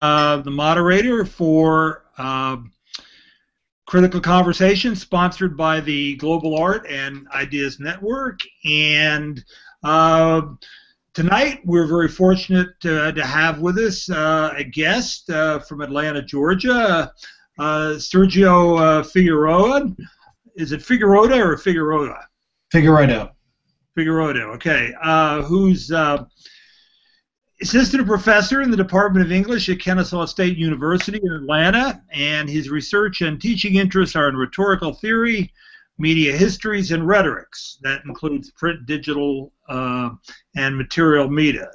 the moderator for Critical Conversation, sponsored by the Global Art and Ideas Network. And tonight we're very fortunate to have with us a guest from Atlanta, Georgia, Sergio Figueiredo. Is it Figueiredo or Figueiredo? Figueiredo. Figueiredo, okay. Who's assistant professor in the Department of English at Kennesaw State University in Atlanta, and his research and teaching interests are in rhetorical theory, media histories, and rhetorics. That includes print, digital, and material media,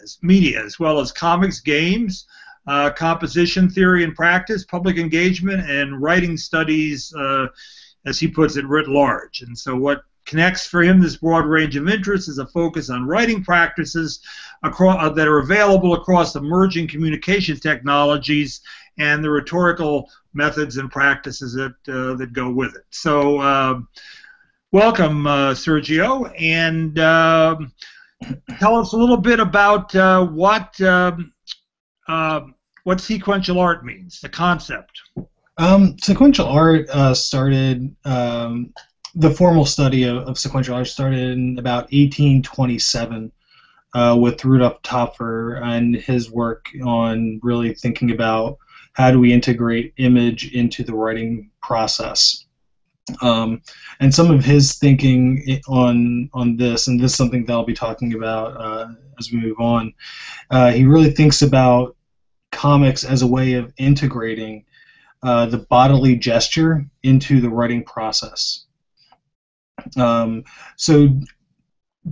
as well as comics, games, composition theory and practice, public engagement, and writing studies, as he puts it, writ large. And so what connects for him this broad range of interests is a focus on writing practices that are available across emerging communication technologies and the rhetorical methods and practices that go with it. So welcome, Sergio, and tell us a little bit about what sequential art means, the concept. Sequential art started... the formal study of sequential art started in about 1827 with Rudolphe Töpffer and his work on really thinking about how do we integrate image into the writing process. And some of his thinking on this, and this is something that I'll be talking about as we move on, he really thinks about comics as a way of integrating the bodily gesture into the writing process. So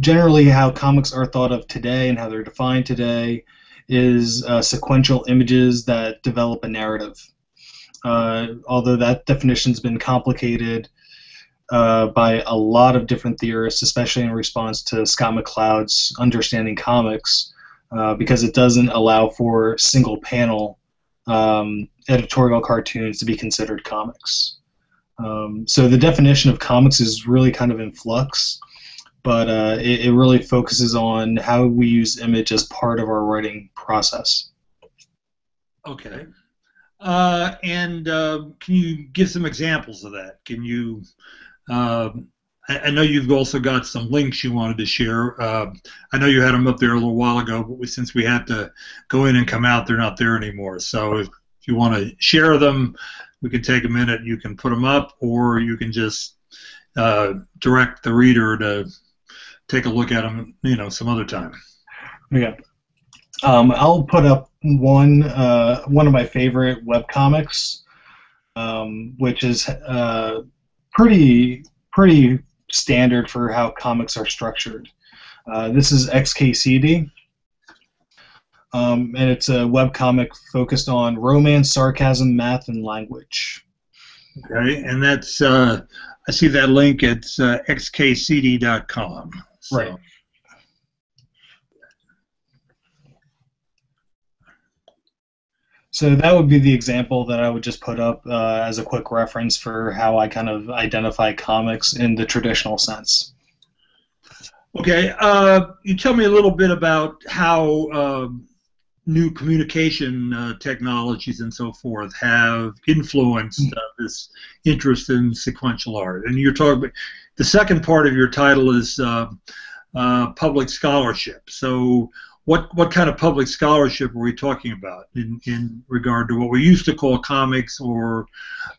generally how comics are thought of today and how they're defined today is sequential images that develop a narrative. Although that definition's been complicated by a lot of different theorists, especially in response to Scott McCloud's Understanding Comics, because it doesn't allow for single panel editorial cartoons to be considered comics. So the definition of comics is really kind of in flux, but it really focuses on how we use image as part of our writing process. Okay. And can you give some examples of that? Can you, I know you've also got some links you wanted to share. I know you had them up there a little while ago, but since we had to go in and come out, they're not there anymore. So if you want to share them, we can take a minute, you can put them up, or you can just direct the reader to take a look at them, you know, some other time. Okay. I'll put up one of my favorite webcomics, which is pretty standard for how comics are structured. This is XKCD. And it's a webcomic focused on romance, sarcasm, math, and language. Okay, and that's, I see that link, it's xkcd.com. So. Right. So that would be the example that I would just put up as a quick reference for how I kind of identify comics in the traditional sense. Okay, you tell me a little bit about how... new communication technologies and so forth have influenced this interest in sequential art. And you're talking about, the second part of your title is public scholarship. So what kind of public scholarship are we talking about in regard to what we used to call comics or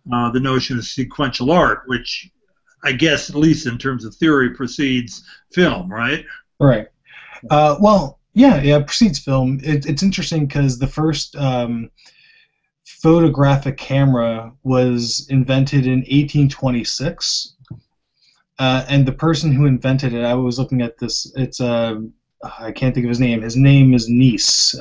the notion of sequential art, which I guess, at least in terms of theory, precedes film, right? Right. Well... Yeah, it precedes film. It's interesting because the first photographic camera was invented in 1826, and the person who invented it, I was looking at this, it's I can't think of his name. His name is Nice.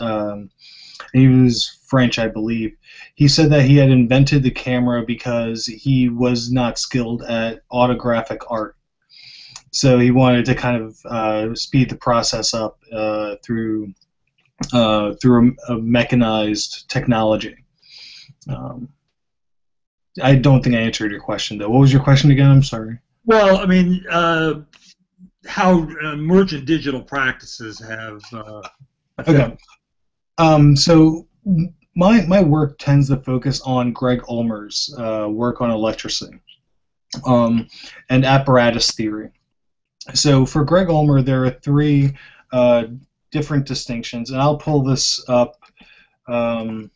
He was French, I believe. He said that he had invented the camera because he was not skilled at autographic art. So he wanted to kind of speed the process up through a mechanized technology. I don't think I answered your question, though. What was your question again? I'm sorry. Well, I mean, how emergent digital practices have... Okay. So my work tends to focus on Greg Ulmer's work on electricity and apparatus theory. So for Greg Ulmer, there are three different distinctions, and I'll pull this up, pull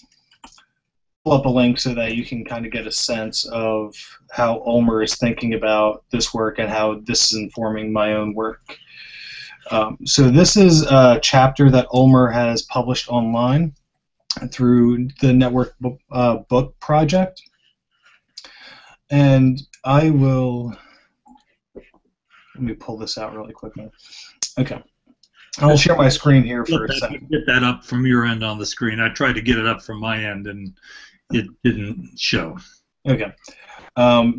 up a link so that you can kind of get a sense of how Ulmer is thinking about this work and how this is informing my own work. So this is a chapter that Ulmer has published online through the Network Book Project, and I will let me pull this out really quickly. Okay, I'll share my screen here for a second. Get that up from your end on the screen. I tried to get it up from my end, and it didn't show. Okay,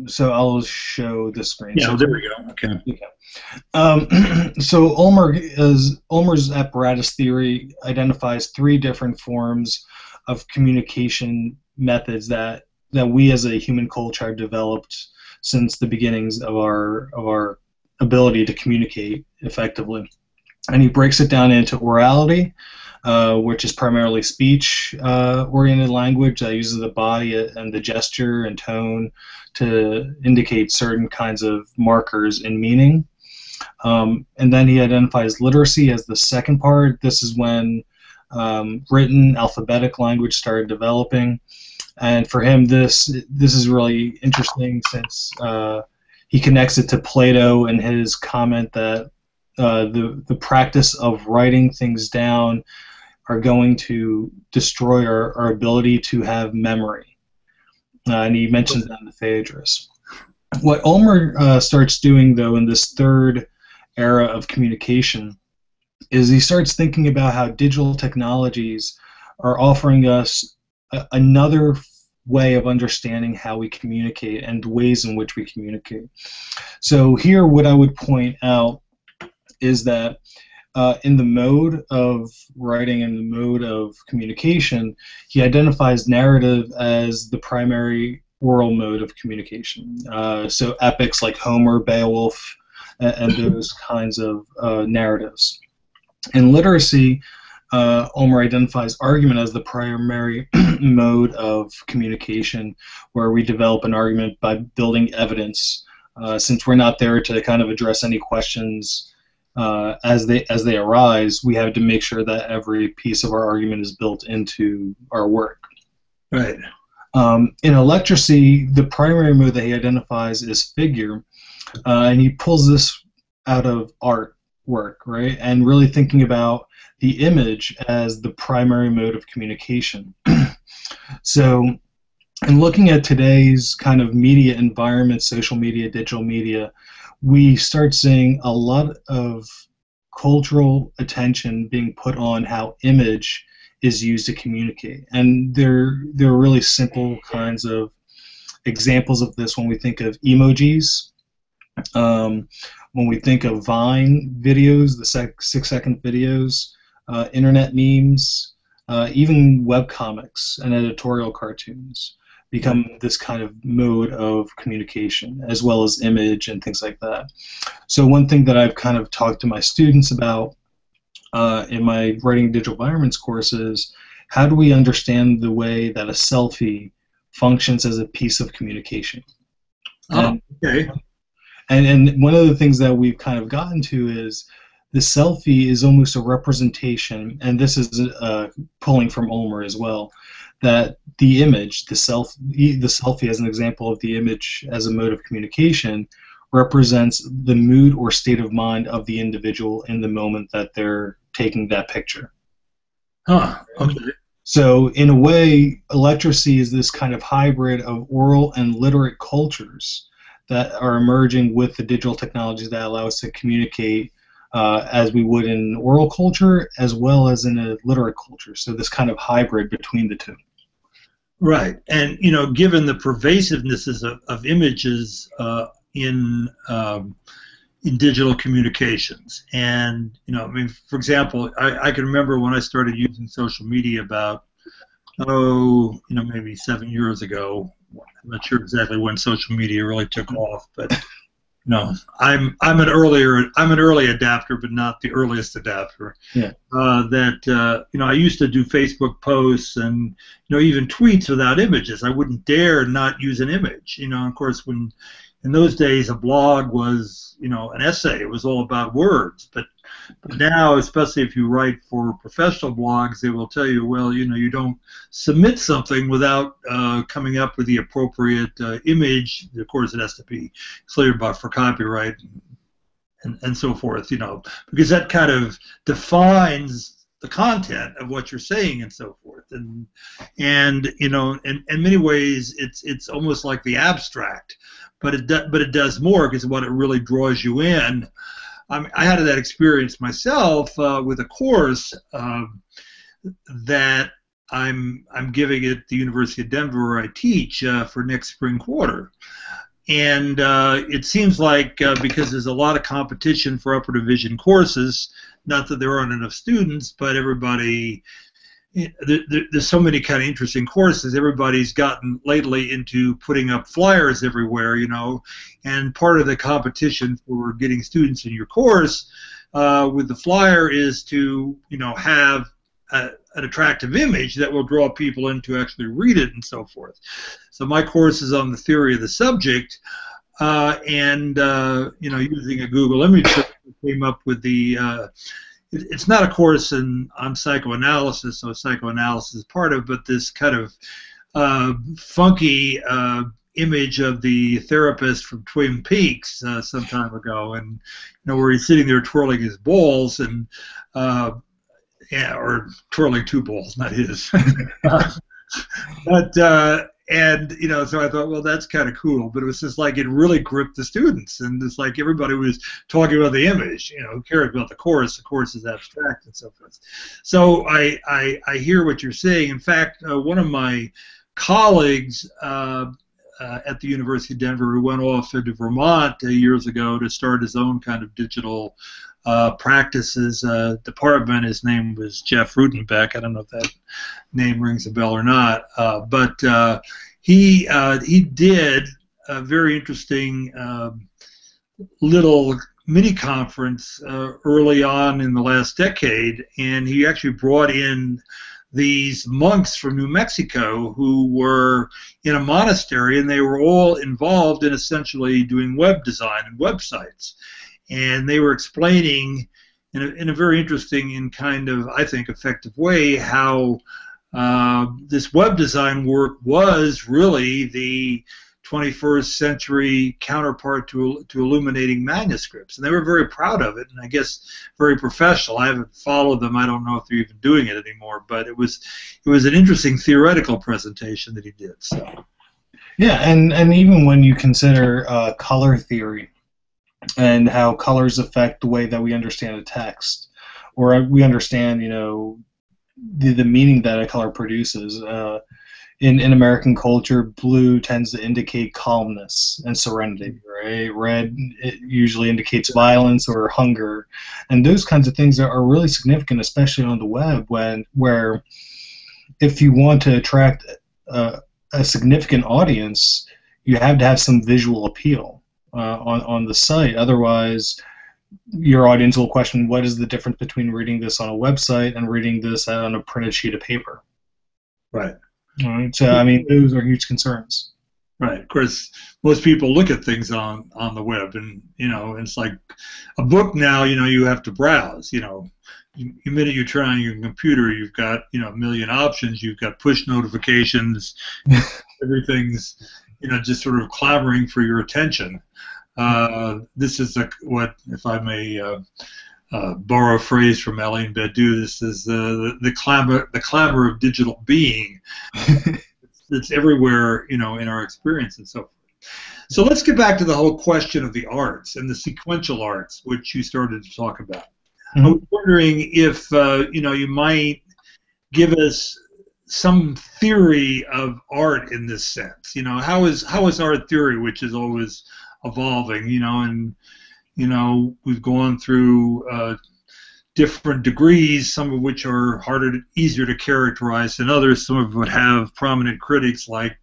so I'll show the screen. Yeah, so there we go. Okay. Yeah. So Ulmer's apparatus theory identifies three different forms of communication methods that we as a human culture have developed since the beginnings of our ability to communicate effectively. And he breaks it down into orality, which is primarily speech-oriented language that uses the body and the gesture and tone to indicate certain kinds of markers in meaning. And then he identifies literacy as the second part. This is when written alphabetic language started developing. And for him, this is really interesting since he connects it to Plato and his comment that the practice of writing things down are going to destroy our ability to have memory. And he mentions that in the Phaedrus. What Ulmer starts doing, though, in this third era of communication is he starts thinking about how digital technologies are offering us another way of understanding how we communicate and ways in which we communicate. So here what I would point out is that in the mode of writing and the mode of communication, he identifies narrative as the primary oral mode of communication. So epics like Homer, Beowulf, and those kinds of narratives. In literacy, Ulmer identifies argument as the primary mode of communication, where we develop an argument by building evidence, since we're not there to kind of address any questions as they arise. We have to make sure that every piece of our argument is built into our work. Right. In electricity, the primary mode that he identifies is figure, and he pulls this out of artwork, right? And really thinking about the image as the primary mode of communication. So, and looking at today's kind of media environment, social media, digital media, we start seeing a lot of cultural attention being put on how image is used to communicate. And there are really simple kinds of examples of this when we think of emojis, when we think of Vine videos, the 6-second videos, internet memes, even webcomics and editorial cartoons become this kind of mode of communication, as well as image and things like that. So one thing that I've kind of talked to my students about in my Writing Digital Environments courses, how do we understand the way that a selfie functions as a piece of communication? Okay. And one of the things that we've kind of gotten to is the selfie is almost a representation, and this is pulling from Ulmer as well, that the image, the selfie as an example of the image as a mode of communication, represents the mood or state of mind of the individual in the moment that they're taking that picture. Huh. Okay. So in a way, electricity is this kind of hybrid of oral and literate cultures that are emerging with the digital technologies that allow us to communicate as we would in oral culture as well as in a literate culture. So this kind of hybrid between the two. Right. And, you know, given the pervasiveness of images in digital communications, and, you know, I mean, for example, I can remember when I started using social media about, oh, you know, maybe 7 years ago. I'm not sure exactly when social media really took off, but No, I'm an early adapter, but not the earliest adapter. Yeah. I used to do Facebook posts and even tweets without images. I wouldn't dare not use an image. Of course, when in those days a blog was an essay. It was all about words. But now, especially if you write for professional blogs, they will tell you, well, you don't submit something without coming up with the appropriate image. Of course, it has to be cleared for copyright and so forth, because that kind of defines the content of what you're saying and so forth. And in many ways, it's almost like the abstract, but it does more because what it really draws you in. I had that experience myself with a course that I'm giving at the University of Denver, where I teach, for next spring quarter, and it seems like because there's a lot of competition for upper division courses, not that there aren't enough students, but everybody. There's so many kind of interesting courses. Everybody's gotten lately into putting up flyers everywhere, and part of the competition for getting students in your course with the flyer is to, have an attractive image that will draw people in to actually read it and so forth. So my course is on the theory of the subject, using a Google image search, we came up with the it's not a course on psychoanalysis, so psychoanalysis is part of, but this kind of funky image of the therapist from Twin Peaks some time ago, and where he's sitting there twirling his balls, and or twirling two balls, not his. So I thought, well, that's kind of cool, but it was just like it really gripped the students, and it's like everybody was talking about the image, who cared about the course? The course is abstract and so forth. So I hear what you're saying. In fact, one of my colleagues at the University of Denver, who went off into Vermont years ago to start his own kind of digital practices department. His name was Jeff Rutenbeck. I don't know if that name rings a bell or not, but he did a very interesting little mini conference early on in the last decade, and he actually brought in these monks from New Mexico who were in a monastery, and they were all involved in essentially doing web design and websites. And they were explaining in a very interesting and kind of, I think, effective way how this web design work was really the 21st century counterpart to illuminating manuscripts. And they were very proud of it, and I guess very professional. I haven't followed them. I don't know if they're even doing it anymore, but it was an interesting theoretical presentation that he did. So. Yeah, and even when you consider color theory, and how colors affect the way that we understand a text, or we understand, the meaning that a color produces. In American culture, blue tends to indicate calmness and serenity, right? Red, it usually indicates violence or hunger, and those kinds of things are really significant, especially on the web, where if you want to attract a significant audience, you have to have some visual appeal. On the site. Otherwise, your audience will question, what is the difference between reading this on a website and reading this on a printed sheet of paper? Right. All right. So, I mean, those are huge concerns. Right. Of course, most people look at things on the web, and, it's like a book now, you have to browse, The minute you turn on your computer, you've got, a million options. You've got push notifications. Everything's, just sort of clamoring for your attention. This is what, if I may borrow a phrase from Alain Badiou, this is the clamor of digital being. It's everywhere, in our experience and so forth. So let's get back to the whole question of the arts and the sequential arts, which you started to talk about. Mm-hmm. I was wondering if, you might give us some theory of art in this sense. How is art theory, which is always evolving, we've gone through different degrees, some of which are easier to characterize than others. Some of would have prominent critics like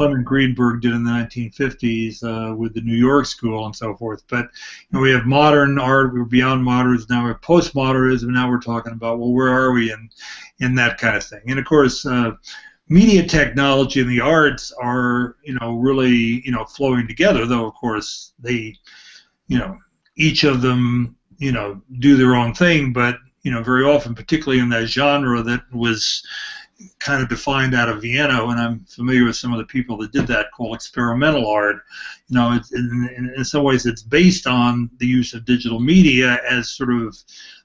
Clement Greenberg did in the 1950s with the New York School and so forth. But you know, we have modern art, we're beyond modernism, now we have postmodernism, now we're talking about, well, where are we in that kind of thing. And of course, media technology and the arts are, you know, really, you know, flowing together, though of course they, you know, each of them, you know, do their own thing, but you know, very often, particularly in that genre that was kind of defined out of Vienna, and I'm familiar with some of the people that did that, called experimental art. You know, it's, in some ways it's based on the use of digital media as sort of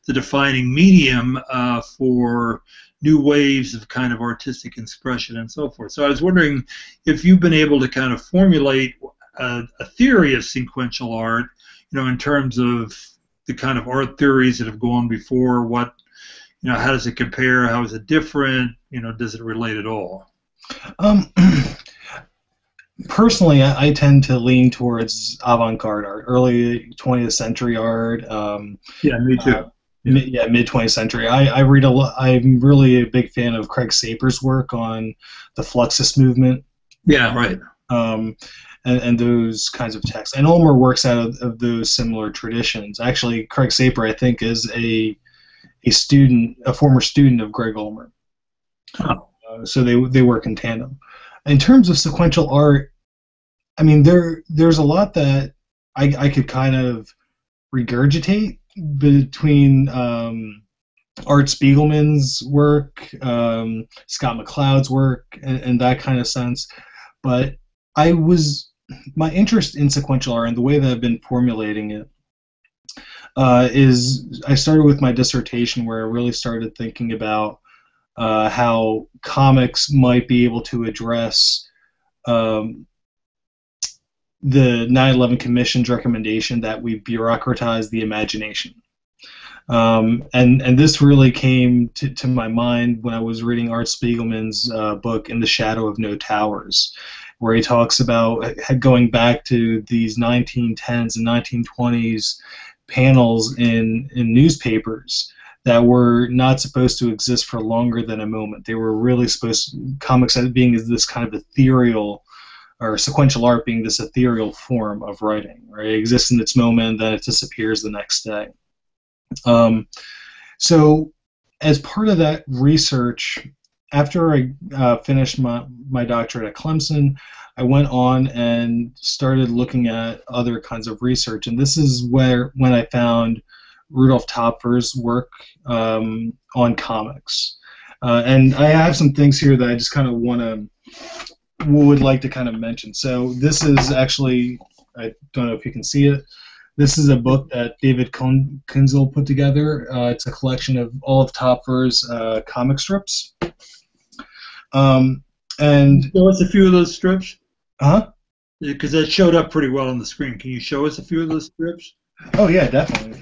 the defining medium for new waves of kind of artistic expression and so forth. So I was wondering if you've been able to kind of formulate a theory of sequential art, you know, in terms of the kind of art theories that have gone before, what, you know, how does it compare, how is it different, you know, does it relate at all? Personally, I tend to lean towards avant-garde art, early 20th century art. Yeah, me too. Yeah, mid-20th century. I read a lot. I'm really a big fan of Craig Saper's work on the Fluxus movement. Yeah, right. And those kinds of texts. And Ulmer works out of those similar traditions. Actually, Craig Saper, I think, is a student, a former student of Greg Ulmer. Oh. So they work in tandem. In terms of sequential art, I mean, there's a lot that I could kind of regurgitate between Art Spiegelman's work, Scott McCloud's work, and that kind of sense. But my interest in sequential art and the way that I've been formulating it is I started with my dissertation, where I really started thinking about how comics might be able to address the 9/11 Commission's recommendation that we bureaucratize the imagination. And this really came to my mind when I was reading Art Spiegelman's book, In the Shadow of No Towers, where he talks about going back to these 1910s and 1920s panels in newspapers that were not supposed to exist for longer than a moment. They were really supposed to, comics being this kind of ethereal, or sequential art being this ethereal form of writing, right? It exists in its moment, then it disappears the next day. So as part of that research, after I finished my doctorate at Clemson, I went on and started looking at other kinds of research, and this is when I found Rudolphe Töpffer's work on comics. And I have some things here that I just kind of would like to kind of mention. So this is actually, I don't know if you can see it, this is a book that David Kinzel put together. It's a collection of all of Töpffer's comic strips. And show us a few of those strips? Uh-huh. Because that showed up pretty well on the screen. Can you show us a few of those strips? Oh, yeah, definitely.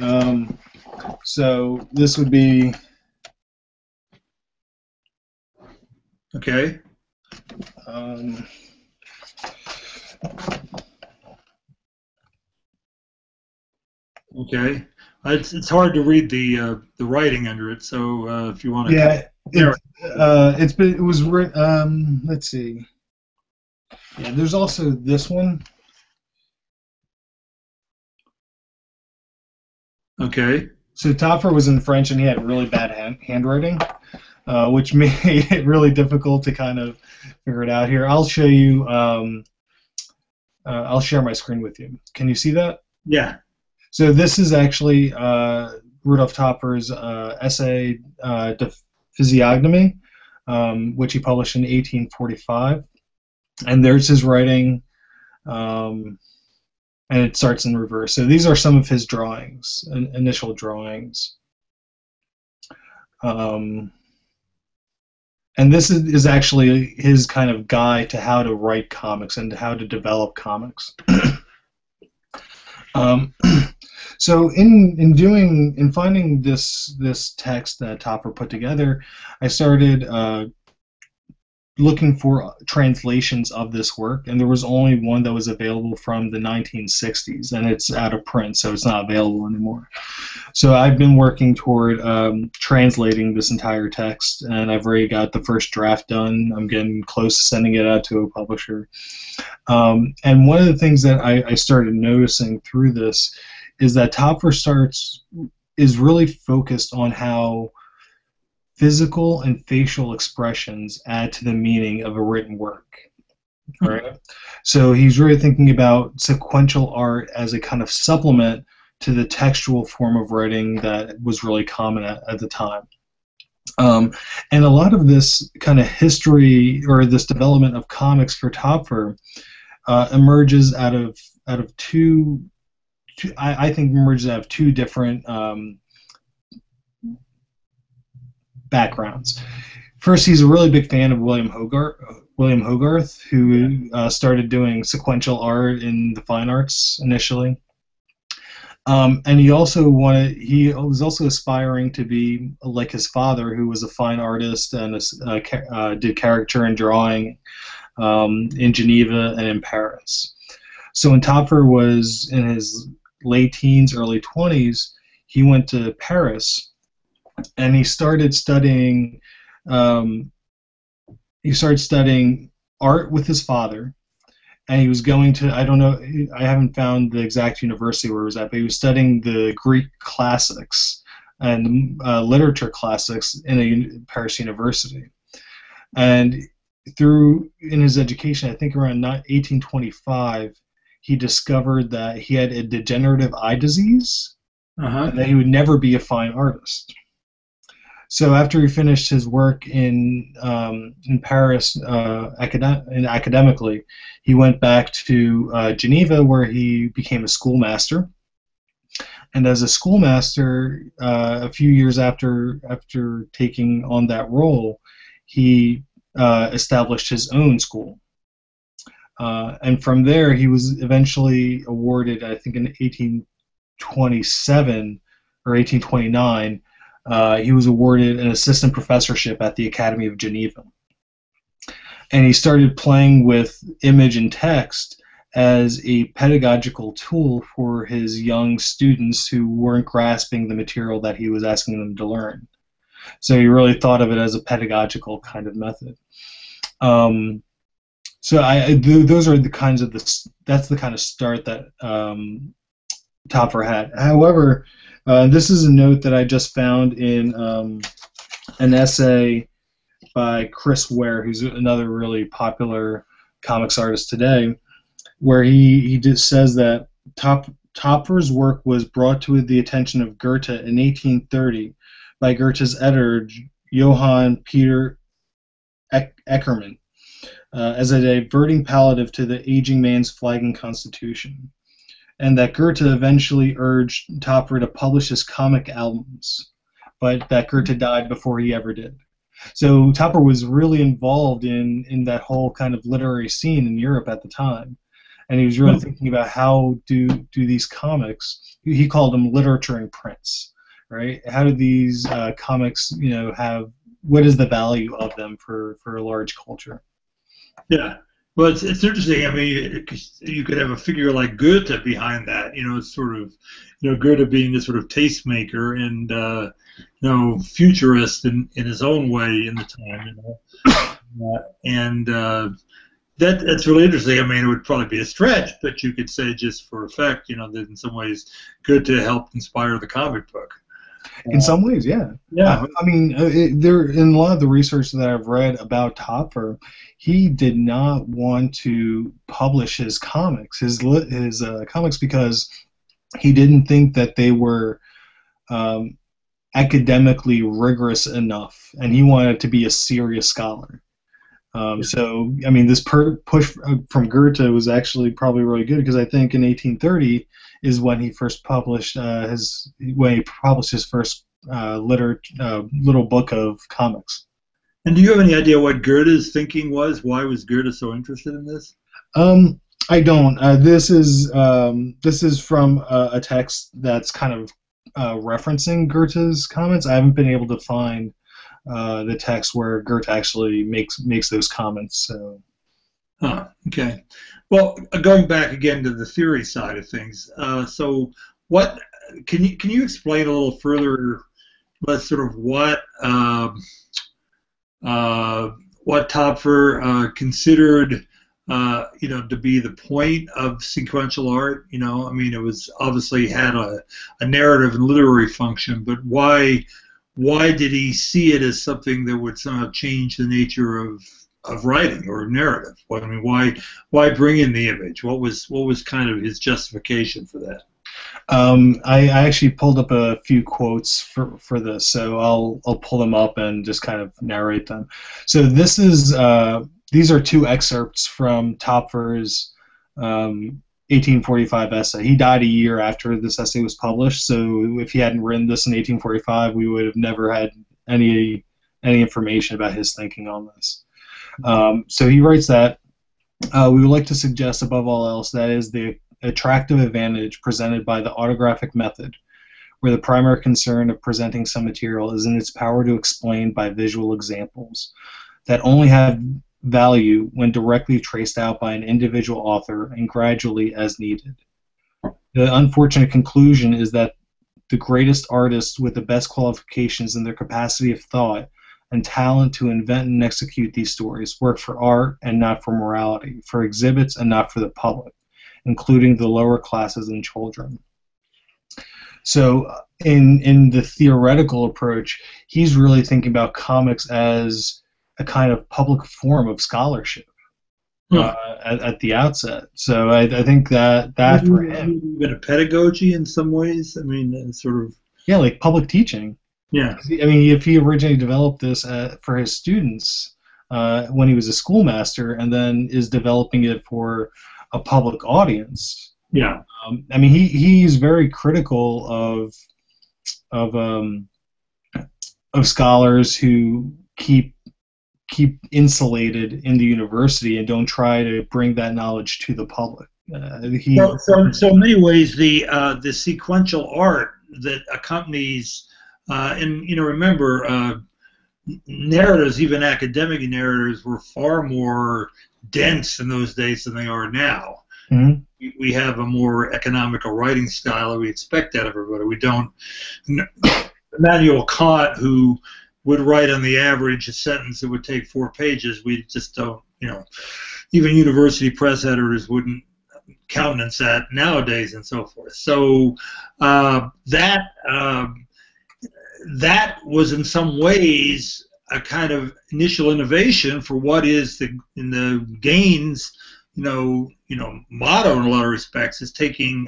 So this would be... Okay. Okay. It's hard to read the writing under it, so if you want to... Yeah. Let's see. Yeah, there's also this one. Okay. So Töpffer was in French, and he had really bad handwriting, which made it really difficult to kind of figure it out. Here, I'll show you. I'll share my screen with you. Can you see that? Yeah. So this is actually Rudolphe Töpffer's essay, De Physiognomy, which he published in 1845, and there's his writing, and it starts in reverse. So these are some of his drawings, initial drawings, and this is actually his kind of guide to how to write comics and how to develop comics. So in finding this text that Töpffer put together, I started looking for translations of this work, and there was only one that was available from the 1960s, and it's out of print, so it's not available anymore. So I've been working toward translating this entire text, and I've already got the first draft done. I'm getting close to sending it out to a publisher. And one of the things that I started noticing through this is that Töpffer is really focused on how physical and facial expressions add to the meaning of a written work, right? Mm-hmm. So he's really thinking about sequential art as a kind of supplement to the textual form of writing that was really common at the time. And a lot of this kind of history, or this development of comics for Töpffer, emerges out of two I think emerges out of two different backgrounds. First, he's a really big fan of William Hogarth, who started doing sequential art in the fine arts initially, and he was also aspiring to be like his father, who was a fine artist and did caricature and drawing in Geneva and in Paris. So when Töpffer was in his late teens, early 20s, he went to Paris. And he started studying art with his father, and he was going to, I don't know, I haven't found the exact university where he was at, but he was studying the Greek classics and literature classics in a Paris university. And in his education, I think around 1825, he discovered that he had a degenerative eye disease, and that he would never be a fine artist. So after he finished his work in Paris, academically, he went back to Geneva, where he became a schoolmaster. And as a schoolmaster, a few years after taking on that role, he established his own school. And from there, he was eventually awarded, I think, in 1827 or 1829. He was awarded an assistant professorship at the Academy of Geneva. And he started playing with image and text as a pedagogical tool for his young students who weren't grasping the material that he was asking them to learn. So he really thought of it as a pedagogical kind of method. That's the kind of start that Töpffer had. However, this is a note that I just found in an essay by Chris Ware, who's another really popular comics artist today, where he just says that Töpffer's work was brought to the attention of Goethe in 1830 by Goethe's editor, Johann Peter Eckermann, as a diverting palliative to the aging man's flagging constitution, and that Goethe eventually urged Töpffer to publish his comic albums, but that Goethe died before he ever did. So Töpffer was really involved in that whole kind of literary scene in Europe at the time, and he was really thinking about how do these comics, he called them literature in prints, right? How do these comics, have, what is the value of them for a large culture? Yeah. Well, it's interesting. I mean, you could have a figure like Goethe behind that. It's sort of, Goethe being this sort of tastemaker and, futurist in his own way in the time. That's really interesting. I mean, it would probably be a stretch, but you could say just for effect, that in some ways Goethe helped inspire the comic book. In some ways, yeah. Yeah. I mean, in a lot of the research that I've read about Töpffer, he did not want to publish his comics, his comics, because he didn't think that they were academically rigorous enough, and he wanted to be a serious scholar. So, I mean, this push from Goethe was actually probably really good, because I think in 1830 is when he first published his first little book of comics. And do you have any idea what Goethe's thinking was? Why was Goethe so interested in this? I don't. This is from a text that's kind of referencing Goethe's comments. I haven't been able to find the text where Goethe actually makes those comments. So, okay. Well, going back again to the theory side of things. So, what can you explain a little further? Sort of what Töpffer considered, you know, to be the point of sequential art. You know, I mean, it was obviously had a narrative and literary function, but why did he see it as something that would somehow change the nature of writing or narrative? I mean, why bring in the image? What was kind of his justification for that? I actually pulled up a few quotes for this, so I'll pull them up and just kind of narrate them. So this is these are two excerpts from Töpffer's 1845 essay. He died a year after this essay was published, so if he hadn't written this in 1845, we would have never had any information about his thinking on this. So he writes that we would like to suggest, above all else, that is the attractive advantage presented by the autographic method, where the primary concern of presenting some material is in its power to explain by visual examples that only have value when directly traced out by an individual author and gradually as needed. The unfortunate conclusion is that the greatest artists with the best qualifications in their capacity of thought and talent to invent and execute these stories work for art and not for morality, for exhibits and not for the public, including the lower classes and children. So in the theoretical approach, he's really thinking about comics as a kind of public form of scholarship at the outset. So I think that for him... A bit of pedagogy in some ways? I mean, sort of... Yeah, like public teaching. Yeah. I mean, if he originally developed this for his students when he was a schoolmaster and then is developing it for a public audience. Yeah. I mean, he's very critical of scholars who keep insulated in the university and don't try to bring that knowledge to the public. So in many ways, the sequential art that accompanies and you know, remember, narratives, even academic narratives, were far more dense in those days than they are now. Mm-hmm. We have a more economical writing style. We expect that of everybody. We don't. Immanuel Kant, who would write on the average a sentence that would take 4 pages, we just don't. You know, even university press editors wouldn't countenance that nowadays, and so forth. So that was in some ways a kind of initial innovation for what is in the Gaines, you know, motto in a lot of respects is taking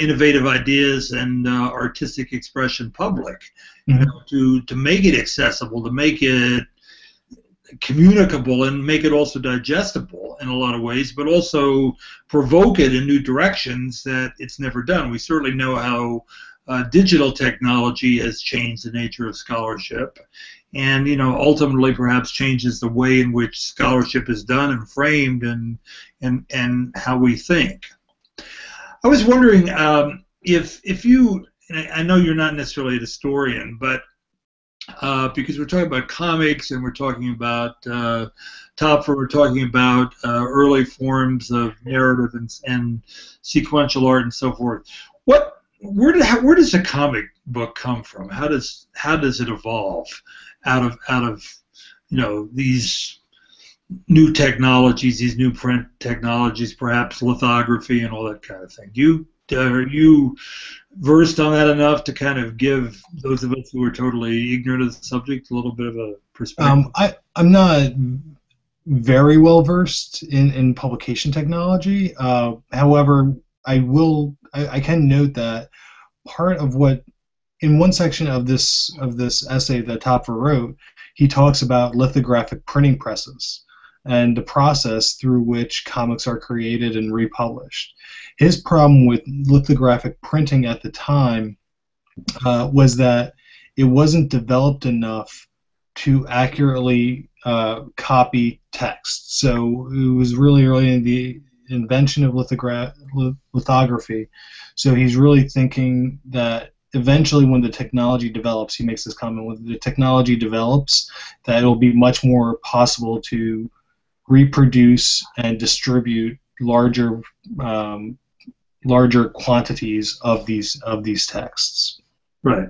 innovative ideas and artistic expression public, you know, to make it accessible, to make it communicable, and make it also digestible in a lot of ways, but also provoke it in new directions that it's never done. We certainly know how digital technology has changed the nature of scholarship, and you know, ultimately perhaps changes the way in which scholarship is done and framed, and how we think. I was wondering if you, and I know you're not necessarily a historian, but because we're talking about comics and we're talking about Töpffer, we're talking about early forms of narrative and sequential art and so forth. Where does the comic book come from? How does it evolve out of you know, these new technologies, these new print technologies, perhaps lithography and all that kind of thing? Are you versed on that enough to kind of give those of us who are totally ignorant of the subject a little bit of a perspective? I'm not very well versed in publication technology. However, I can note that part of what, in one section of this essay that Töpffer wrote, he talks about lithographic printing presses and the process through which comics are created and republished. His problem with lithographic printing at the time was that it wasn't developed enough to accurately copy text. So it was really early in the invention of lithography, so he's really thinking that eventually when the technology develops, he makes this comment, when the technology develops, that it'll be much more possible to reproduce and distribute larger larger quantities of these texts. Right.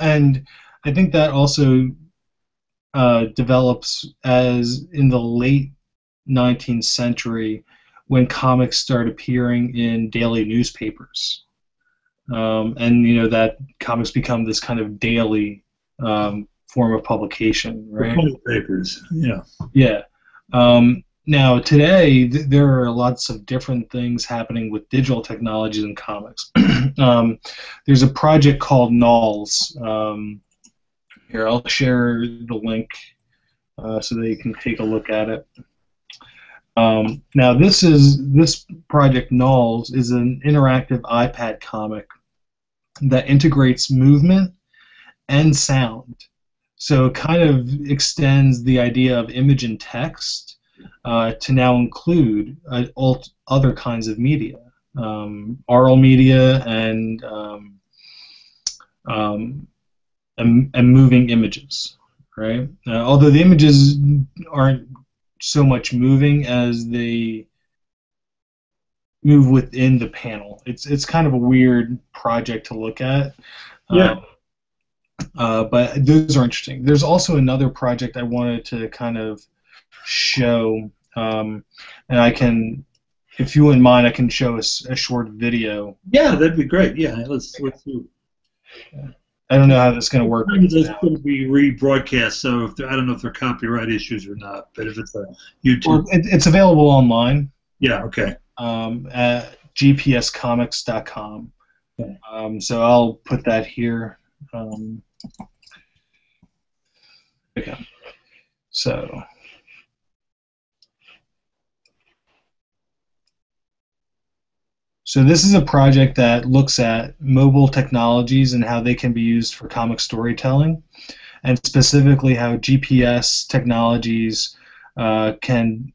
And I think that also develops as in the late 19th century when comics start appearing in daily newspapers. And you know that comics become this kind of daily form of publication, right? Papers, yeah. Yeah. Now today, there are lots of different things happening with digital technologies in comics. There's a project called NOLS. Here, I'll share the link so that you can take a look at it. Now, this project NOLS is an interactive iPad comic that integrates movement and sound. So it kind of extends the idea of image and text to now include all other kinds of media, oral media and moving images, right? Although the images aren't so much moving as they move within the panel. It's kind of a weird project to look at. Yeah. But those are interesting. There's also another project I wanted to kind of show, and I can, if you wouldn't mind, I can show a short video. Yeah, that'd be great. Yeah, let's do. I don't know how that's going to work. It's going to be rebroadcast, so if I don't know if there are copyright issues or not. But if it's on YouTube, well, it's available online. Yeah. Okay. At gpscomics.com. Okay. So I'll put that here. Okay. So. So this is a project that looks at mobile technologies and how they can be used for comic storytelling, and specifically how GPS technologies can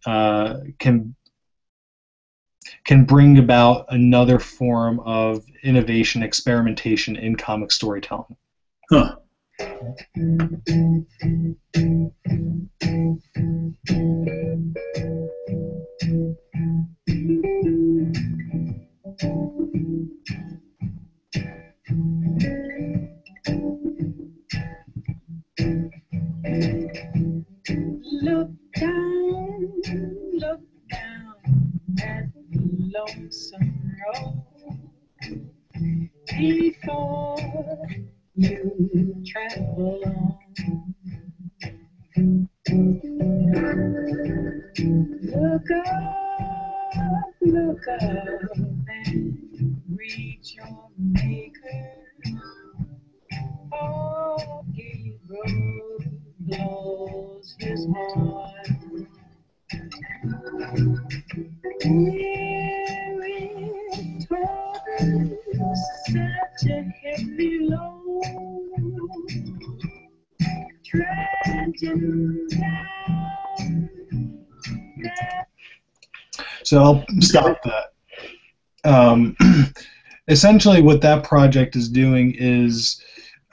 bring about another form of innovation, experimentation in comic storytelling. Huh. Look down that lonesome road before you travel on. Look up, and reach your maker. Oh, he blows his horn. Here it was, such a heavy load, trudging down that. So I'll stop that. Essentially what that project is doing is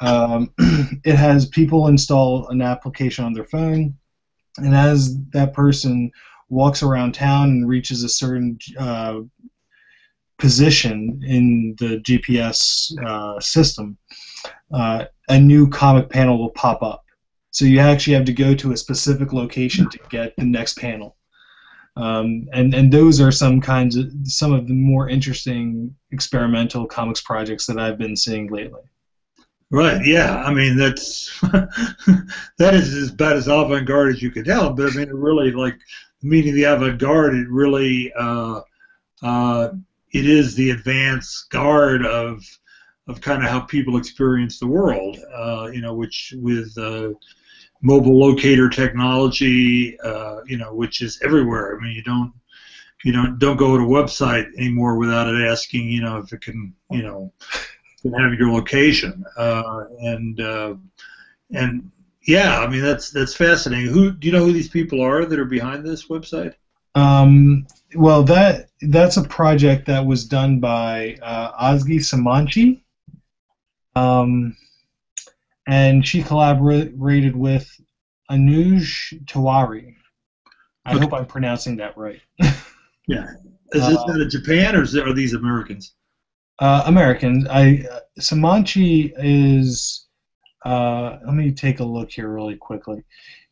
it has people install an application on their phone, and as that person walks around town and reaches a certain position in the GPS system, a new comic panel will pop up. So you actually have to go to a specific location to get the next panel. And those are some of the more interesting experimental comics projects that I've been seeing lately. Right. Yeah. I mean, that's that is about as avant-garde as you could tell. But I mean, it really, like, meaning the avant-garde, it really it is the advanced guard of kind of how people experience the world. You know, which with mobile locator technology, you know, which is everywhere. I mean, you don't go to a website anymore without it asking, you know, if it can, you know, can have your location. And yeah, I mean, that's fascinating. Do you know who these people are that are behind this website? Well, that's a project that was done by Özge Samanci, and she collaborated with Anuj Tawari. I hope I'm pronouncing that right. Yeah. Is this out of Japan, or are these Americans? Americans. Samanci is... let me take a look here really quickly.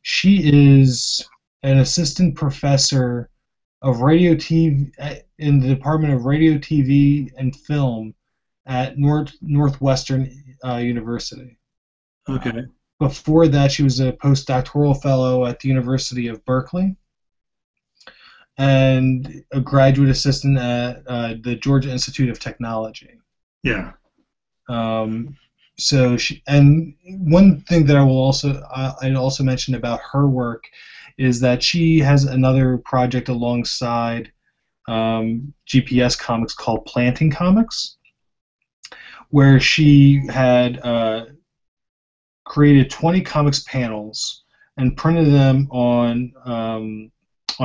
She is an assistant professor of radio TV in the Department of Radio, TV, and Film at Northwestern University. Okay. Before that, she was a postdoctoral fellow at the University of Berkeley and a graduate assistant at the Georgia Institute of Technology. Yeah. So she, and one thing that I will also I'd also mention about her work is that she has another project alongside GPS Comics called Planting Comics, where she had created 20 comics panels and printed them on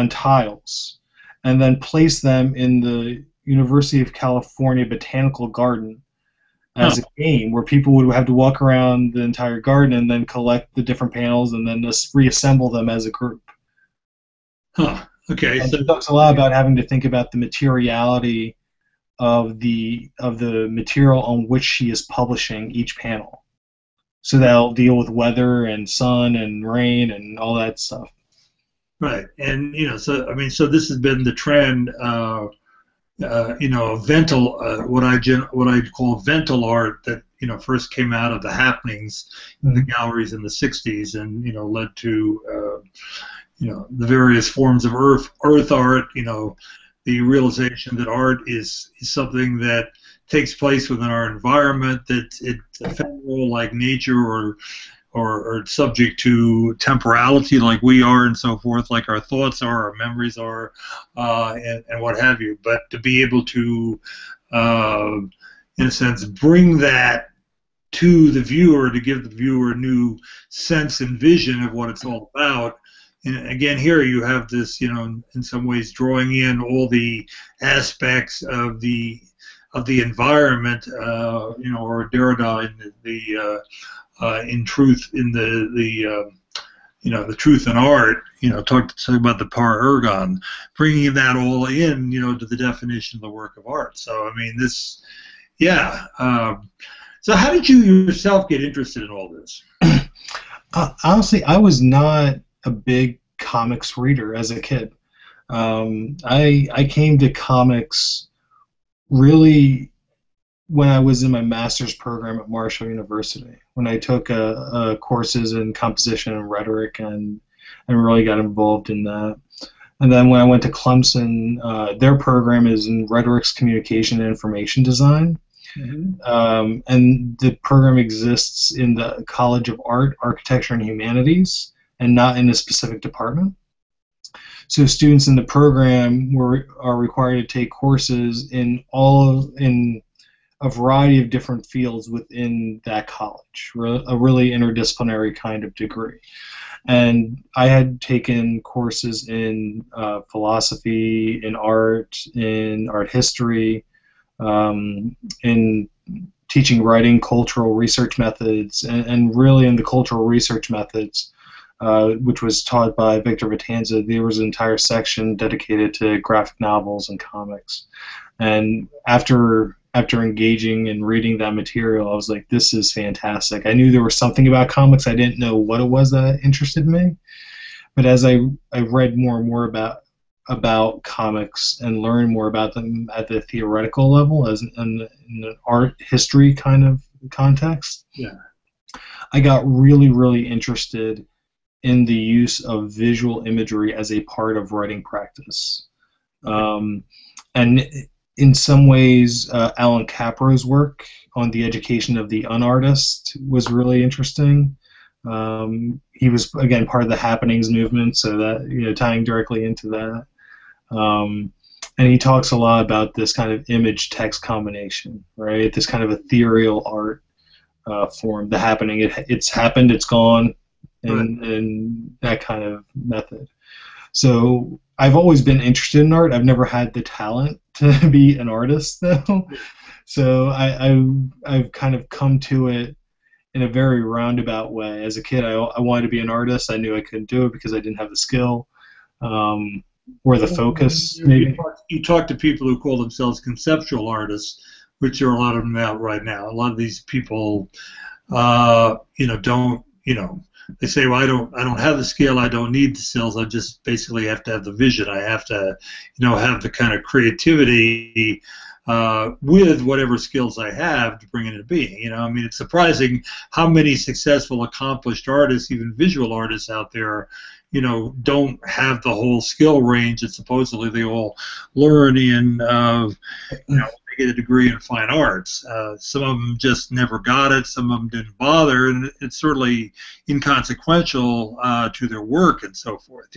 tiles, and then placed them in the University of California Botanical Garden as a game where people would have to walk around the entire garden and then collect the different panels and then just reassemble them as a group. Huh. Okay. And so it talks a lot about having to think about the materiality of the material on which she is publishing each panel. So that'll deal with weather and sun and rain and all that stuff. Right, and so this has been the trend. Vental, what I call vental art that first came out of the happenings in the galleries in the '60s, and led to the various forms of earth art. The realization that art is something that takes place within our environment, that it's ephemeral like nature, or subject to temporality like we are, and so forth, like our thoughts are, our memories are, and what have you. But to be able to, in a sense, bring that to the viewer, to give the viewer a new sense and vision of what it's all about. And again, here you have this, in some ways drawing in all the aspects of the environment, or Derrida in the truth in art, talk about the par ergon, bringing that all in, to the definition of the work of art. So, so how did you yourself get interested in all this? Honestly, I was not a big comics reader as a kid. I came to comics really when I was in my master's program at Marshall University, when I took courses in composition and rhetoric, and really got involved in that. And then when I went to Clemson, their program is in rhetorics, communication, and information design. Mm-hmm. And the program exists in the College of Art, Architecture, and Humanities, and not in a specific department. So students in the program are required to take courses in a variety of different fields within that college, a really interdisciplinary kind of degree. And I had taken courses in philosophy, in art, history, in teaching writing, cultural research methods, and really in the cultural research methods, which was taught by Victor Vitanza. There was an entire section dedicated to graphic novels and comics. And after engaging and reading that material, I was like, this is fantastic. I knew there was something about comics. I didn't know what it was that interested me. But as I read more and more about comics and learned more about them at the theoretical level, as in an art history kind of context, I got really, really interested in the use of visual imagery as a part of writing practice. And in some ways, Alan Capro's work on the education of the unartist was really interesting. He was, again, part of the happenings movement, so that, tying directly into that. And he talks a lot about this kind of image-text combination, right? This kind of ethereal art form, the happening. It's happened, it's gone, and that kind of method. So I've always been interested in art. I've never had the talent to be an artist, though. So I've kind of come to it in a very roundabout way. As a kid, I wanted to be an artist. I knew I couldn't do it because I didn't have the skill or the focus. Maybe you talk to people who call themselves conceptual artists, which are a lot of them out right now. A lot of these people, they say, well, I don't have the skill, I don't need the skills, I just basically have to have the vision, I have to, have the kind of creativity with whatever skills I have to bring it into being. I mean, it's surprising how many successful, accomplished artists, even visual artists out there, don't have the whole skill range that supposedly they all learn in, get a degree in fine arts. Some of them just never got it, some of them didn't bother, and it's certainly inconsequential to their work and so forth.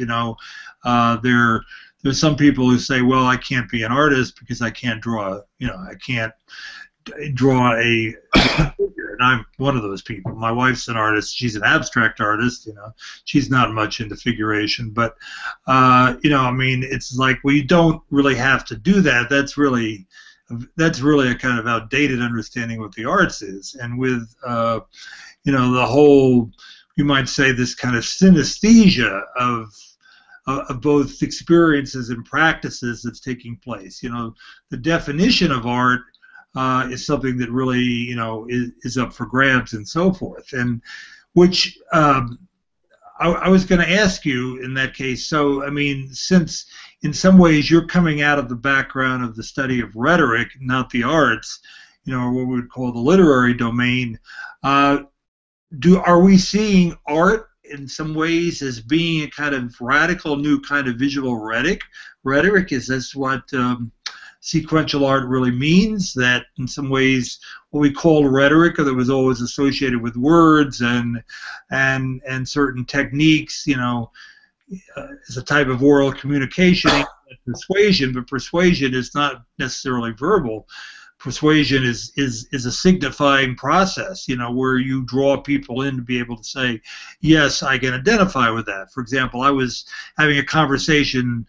There's some people who say, well, I can't be an artist because I can't draw, I can't draw a figure, and I'm one of those people. My wife's an artist, she's an abstract artist, she's not much into figuration, but, I mean, it's like, well, you don't really have to do that. That's really a kind of outdated understanding of what the arts is. And with, the whole, you might say, this kind of synesthesia of both experiences and practices that's taking place. The definition of art is something that really, is up for grabs and so forth. And which I was going to ask you in that case, so, I mean, since in some ways you're coming out of the background of the study of rhetoric, not the arts, or what we would call the literary domain, are we seeing art in some ways as being a kind of radical new kind of visual rhetoric? Is this what sequential art really means, that in some ways what we call rhetoric, or that was always associated with words and certain techniques, is a type of oral communication, persuasion, but persuasion is not necessarily verbal. Persuasion is a signifying process, where you draw people in to be able to say, yes, I can identify with that. For example, I was having a conversation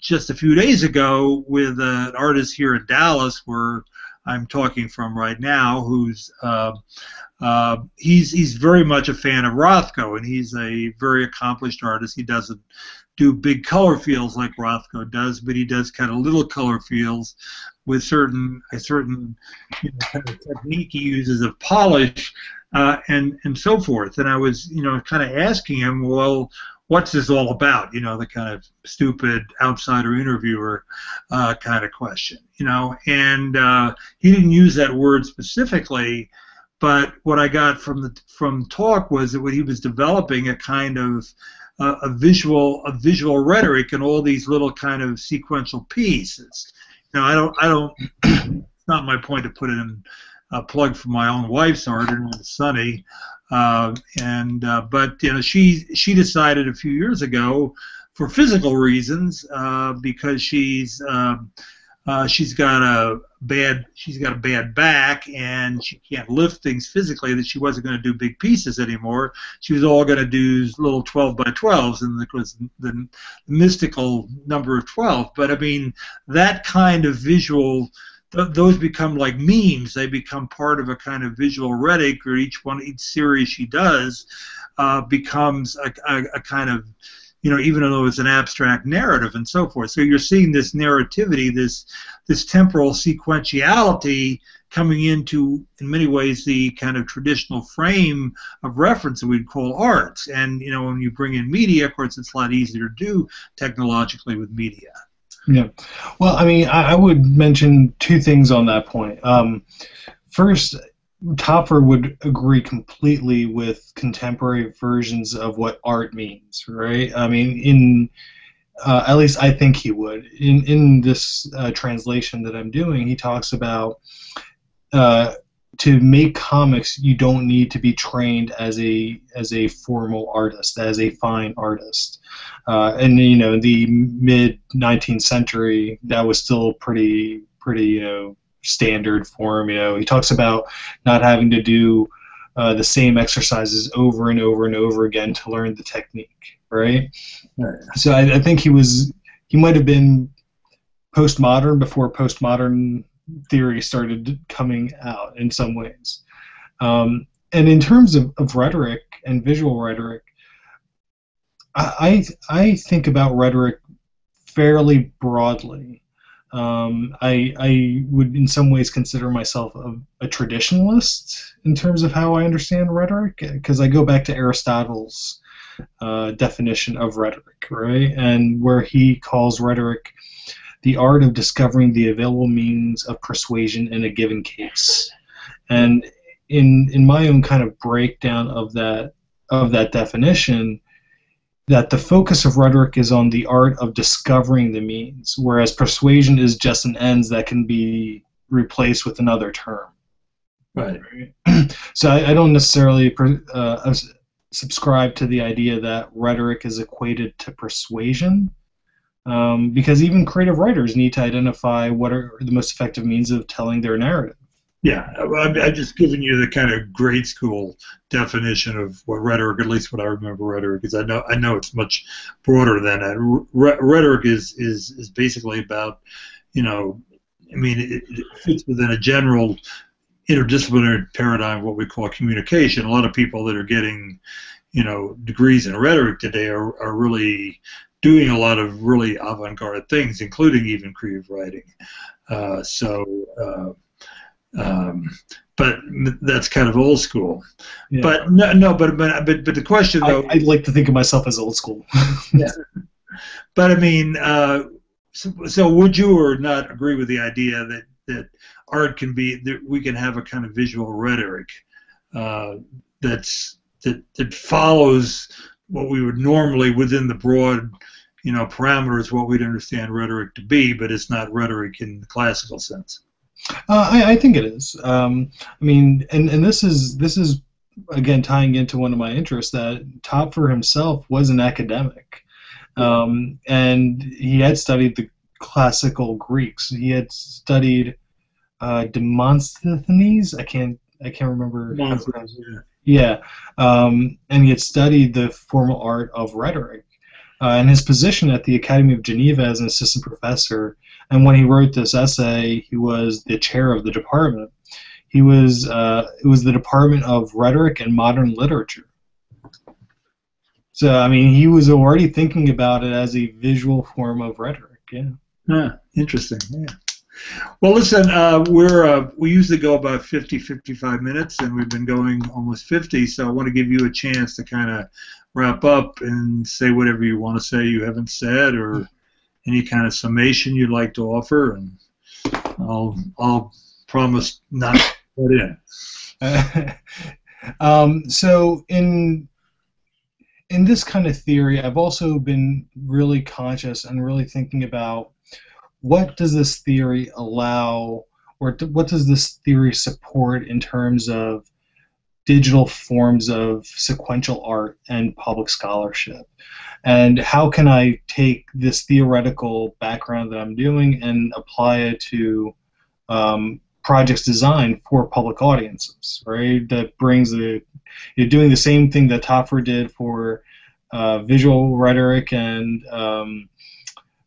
just a few days ago with an artist here in Dallas, where I'm talking from right now, who's he's very much a fan of Rothko, and he's a very accomplished artist. He doesn't do big color fields like Rothko does, but he does kind of little color fields with a certain kind of technique he uses of polish and so forth. And I was kind of asking him, well, what's this all about? The kind of stupid outsider interviewer kind of question, And he didn't use that word specifically, but what I got from the talk was that what he was developing a kind of a visual rhetoric in all these little kind of sequential pieces. Now I don't. It's not my point to put it in a plug for my own wife's art, and it's Sunny. But she decided a few years ago, for physical reasons, because she's got a bad back and she can't lift things physically, that she wasn't going to do big pieces anymore. She was all going to do little 12 by 12s, and it was the mystical number of 12. But I mean, that kind of visual. Those become like memes. They become part of a kind of visual rhetoric, or each series she does becomes a kind of, even though it's an abstract narrative and so forth. So you're seeing this narrativity, this temporal sequentiality coming into, in many ways, the kind of traditional frame of reference that we'd call arts. And, when you bring in media, of course, it's a lot easier to do technologically with media. Yeah. Well, I mean, I would mention two things on that point. First, Töpffer would agree completely with contemporary versions of what art means, right? I mean, at least I think he would. In this translation that I'm doing, he talks about to make comics, you don't need to be trained as a formal artist, as a fine artist. And the mid-19th century, that was still pretty standard form. He talks about not having to do the same exercises over and over and over again to learn the technique. right? So I think he might have been postmodern before postmodern theory started coming out in some ways. And in terms of rhetoric and visual rhetoric, I think about rhetoric fairly broadly. I would in some ways consider myself a traditionalist in terms of how I understand rhetoric, because I go back to Aristotle's definition of rhetoric, right? And where he calls rhetoric the art of discovering the available means of persuasion in a given case. And in my own kind of breakdown of that definition, that the focus of rhetoric is on the art of discovering the means, whereas persuasion is just an ends that can be replaced with another term. Right. So I don't necessarily subscribe to the idea that rhetoric is equated to persuasion, because even creative writers need to identify what are the most effective means of telling their narrative. Yeah, I'm just giving you the kind of grade school definition of what rhetoric, at least what I remember rhetoric, because I know it's much broader than that. Rhetoric is basically about, you know, I mean, it fits within a general interdisciplinary paradigm of what we call communication. A lot of people that are getting, you know, degrees in rhetoric today are really doing a lot of really avant-garde things, including even creative writing. But that's kind of old school. Yeah. But no, but the question though, I'd like to think of myself as old school. Yeah. But I mean, so would you or not agree with the idea that art can be that we can have a kind of visual rhetoric that follows what we would normally within the broad, you know, parameters what we'd understand rhetoric to be, but it's not rhetoric in the classical sense. I think it is. I mean, and this is again tying into one of my interests, that Töpffer himself was an academic, and he had studied the classical Greeks. He had studied Demosthenes. I can't remember. Yeah, and he had studied the formal art of rhetoric, and his position at the Academy of Geneva as an assistant professor. And when he wrote this essay, he was the chair of the department. He was it was the Department of Rhetoric and Modern Literature. So I mean, he was already thinking about it as a visual form of rhetoric. Yeah. Yeah. Interesting. Yeah. Well, listen, we usually go about 50, 55 minutes, and we've been going almost 50. So I want to give you a chance to kind of wrap up and say whatever you want to say you haven't said, or any kind of summation you'd like to offer, and I'll promise not to put in. So in this kind of theory, I've also been really conscious and really thinking about what does this theory allow, or what does this theory support in terms of digital forms of sequential art and public scholarship, and how can I take this theoretical background that I'm doing and apply it to projects designed for public audiences, right? That brings the, you're doing the same thing that Töpffer did for visual rhetoric and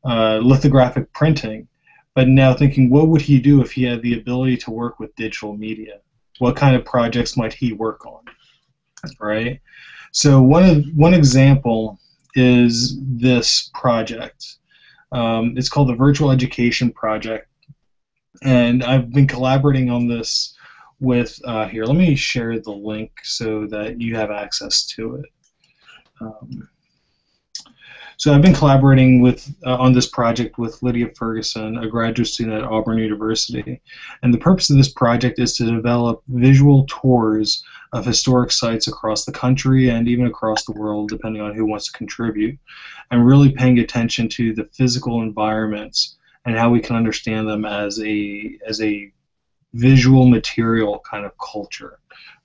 lithographic printing, but now thinking what would he do if he had the ability to work with digital media? What kind of projects might he work on, right? So one example is this project. It's called the Virtual Education Project, and I've been collaborating on this with, here, let me share the link so that you have access to it. So I've been collaborating with on this project with Lydia Ferguson, a graduate student at Auburn University. And the purpose of this project is to develop visual tours of historic sites across the country and even across the world, depending on who wants to contribute, and really paying attention to the physical environments and how we can understand them as a visual material kind of culture,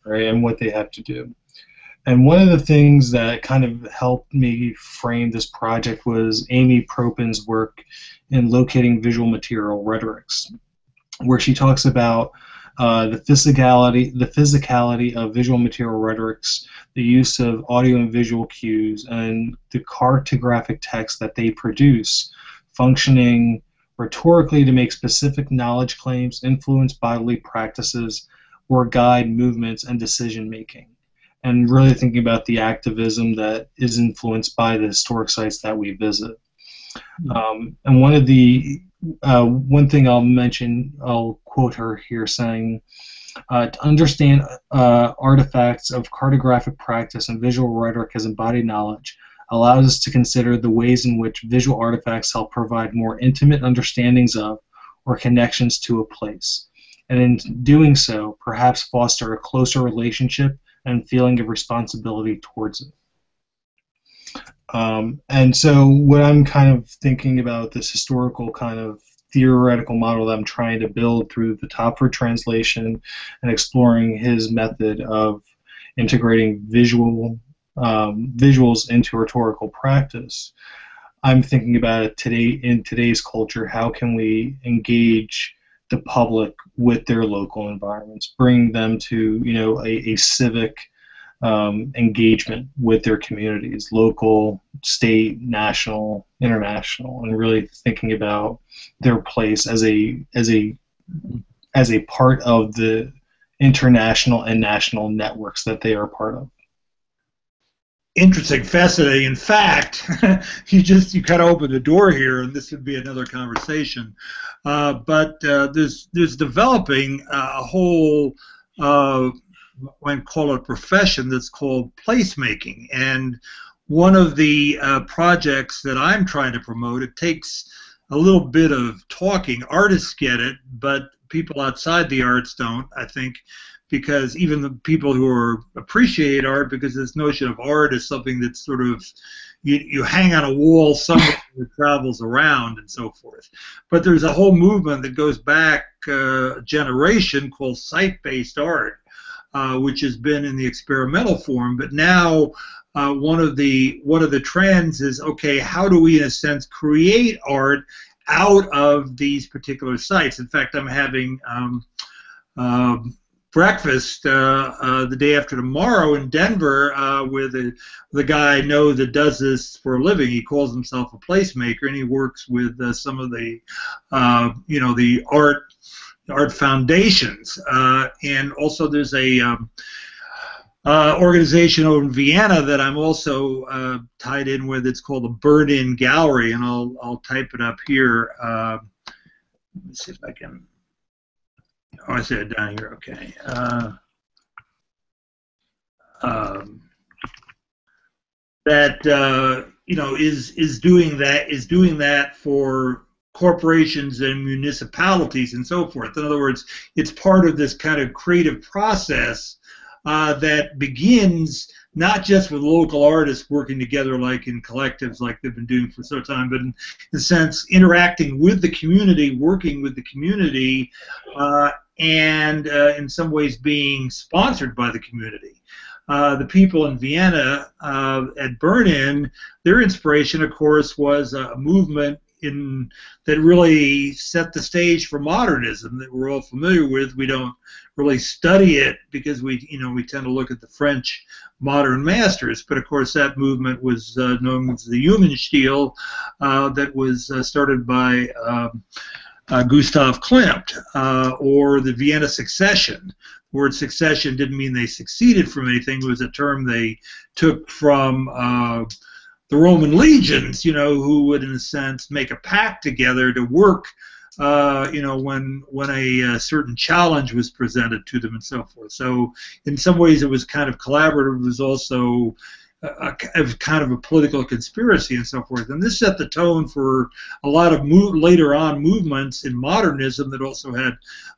right, and what they have to do. And one of the things that kind of helped me frame this project was Amy Propin's work in Locating Visual Material Rhetorics, where she talks about the physicality of visual material rhetorics, the use of audio and visual cues, and the cartographic text that they produce, functioning rhetorically to make specific knowledge claims, influence bodily practices, or guide movements and decision-making. And really thinking about the activism that is influenced by the historic sites that we visit. And one of the one thing I'll mention, I'll quote her here saying, to understand artifacts of cartographic practice and visual rhetoric as embodied knowledge allows us to consider the ways in which visual artifacts help provide more intimate understandings of or connections to a place. And in doing so, perhaps foster a closer relationship and feeling of responsibility towards it. And so what I'm kind of thinking about this historical kind of theoretical model that I'm trying to build through the Töpffer translation and exploring his method of integrating visual visuals into rhetorical practice, I'm thinking about it today in today's culture. How can we engage the public with their local environments, bring them to a civic engagement with their communities, local, state, national, international, and really thinking about their place as a part of the international and national networks that they are part of. Interesting, fascinating. In fact, you kind of opened the door here, and this would be another conversation. But there's developing a whole, call it profession that's called placemaking. And one of the projects that I'm trying to promote, it takes a little bit of talking. Artists get it, but people outside the arts don't, I think, because even the people who appreciate art, because this notion of art is something that's sort of, you hang on a wall somewhere that travels around and so forth. But there's a whole movement that goes back a generation called site-based art, which has been in the experimental form, but now one of the trends is, okay, how do we in a sense create art out of these particular sites? In fact, I'm having breakfast the day after tomorrow in Denver with the guy I know that does this for a living. He calls himself a placemaker, and he works with some of the the art foundations, and also there's a organization over in Vienna that I'm also tied in with. It's called the Burn In Gallery, and I'll type it up here. Let me see if I can. Oh, I see it down here. Okay. That is doing that for corporations and municipalities and so forth. In other words, it's part of this kind of creative process that begins not just with local artists working together like in collectives like they've been doing for some time, but in the sense interacting with the community, working with the community, and in some ways being sponsored by the community. The people in Vienna at Burn-In, their inspiration, of course, was a movement that really set the stage for modernism that we're all familiar with. We don't really study it because we tend to look at the French modern masters, but of course that movement was known as the Jugendstil, that was started by Gustav Klimt, or the Vienna Succession. The word succession didn't mean they succeeded from anything. It was a term they took from the Roman legions, who would, in a sense, make a pact together to work, when a certain challenge was presented to them and so forth. So, in some ways, it was kind of collaborative. It was also a kind of a political conspiracy and so forth. And this set the tone for a lot of later on movements in modernism that also had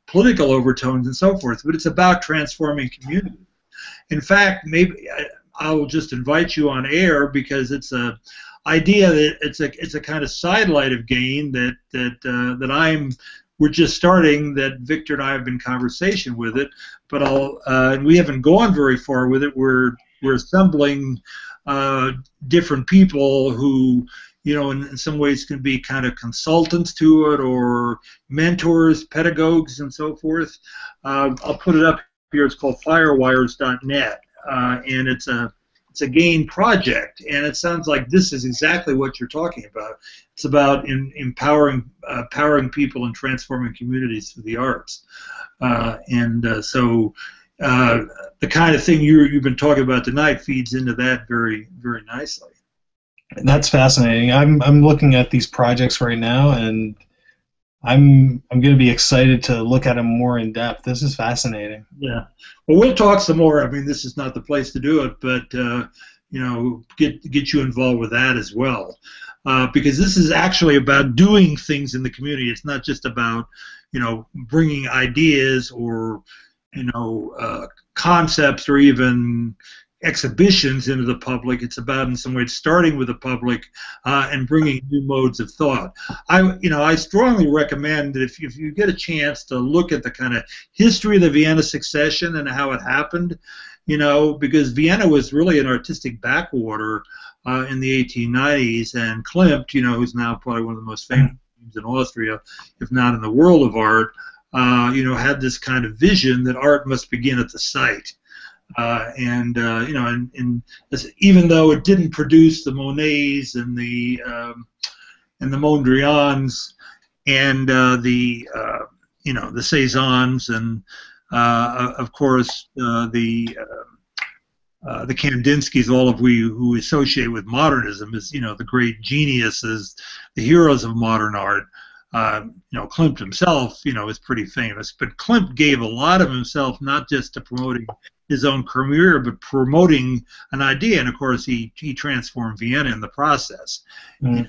political overtones and so forth. But it's about transforming community. In fact, maybe I will just invite you on air, because it's a idea that it's a kind of sidelight of gain that we're just starting, that Victor and I have been in conversation with it, but and we haven't gone very far with it. We're assembling different people who you know, in some ways can be kind of consultants to it or mentors, pedagogues, and so forth. I'll put it up here. It's called firewires.net, and it's a GAIN project, and it sounds like this is exactly what you're talking about. It's about empowering people and transforming communities through the arts, and so the kind of thing you've been talking about tonight feeds into that very, very nicely. That's fascinating. I'm looking at these projects right now, and I'm going to be excited to look at them more in depth. This is fascinating. Yeah. Well, we'll talk some more. I mean, this is not the place to do it, but you know, get you involved with that as well, because this is actually about doing things in the community. It's not just about, you know, bringing ideas or, you know, concepts or even exhibitions into the public. It's about, in some ways, starting with the public and bringing new modes of thought. I strongly recommend that if you get a chance to look at the kind of history of the Vienna Secession and how it happened, you know, because Vienna was really an artistic backwater in the 1890s, and Klimt, you know, who's now probably one of the most famous names in Austria, if not in the world of art, you know, had this kind of vision that art must begin at the site. And even though it didn't produce the Monets and the Mondrians and the Cezannes and of course the Kandinskys, all of we who associate with modernism as, you know, the great geniuses, the heroes of modern art. You know, Klimt himself, you know, is pretty famous, but Klimt gave a lot of himself not just to promoting his own career, but promoting an idea, and of course he transformed Vienna in the process. Mm.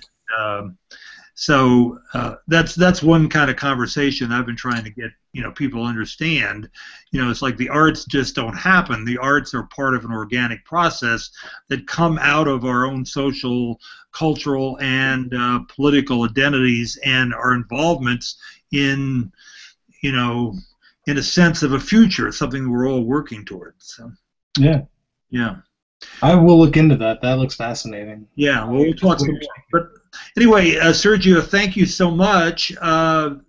So that's one kind of conversation I've been trying to get, you know, people understand. You know, it's like the arts just don't happen. The arts are part of an organic process that come out of our own social, cultural, and political identities and our involvements in, you know, in a sense of a future, something we're all working towards. So, yeah. I will look into that. That looks fascinating. Yeah, well, we'll talk some more. But anyway, Sergio, thank you so much.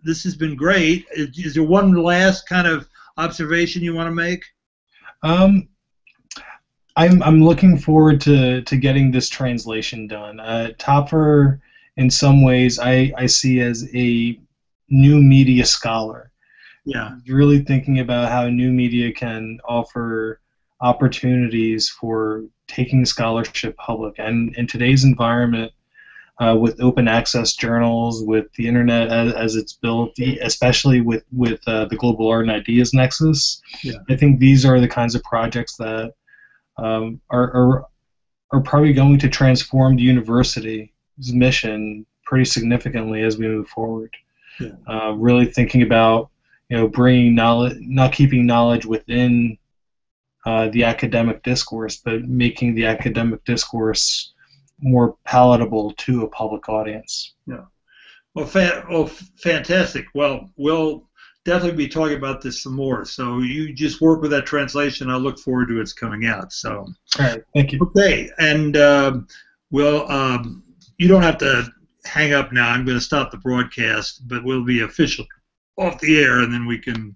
This has been great. Is there one last kind of observation you want to make? I'm looking forward to getting this translation done. Töpffer, in some ways, I see as a new media scholar. Yeah. Really thinking about how new media can offer opportunities for taking scholarship public, and in today's environment, with open access journals, with the internet as it's built, especially with the Global Art and Ideas Nexus, yeah. I think these are the kinds of projects that are probably going to transform the university's mission pretty significantly as we move forward. Yeah. Really thinking about, you know, bringing knowledge, not keeping knowledge within the academic discourse, but making the academic discourse more palatable to a public audience. Yeah. Well, fantastic. Well, we'll definitely be talking about this some more. So you just work with that translation. I look forward to its coming out. So. All right. Thank you. Okay. And you don't have to hang up now. I'm going to stop the broadcast, but we'll be official off the air, and then we can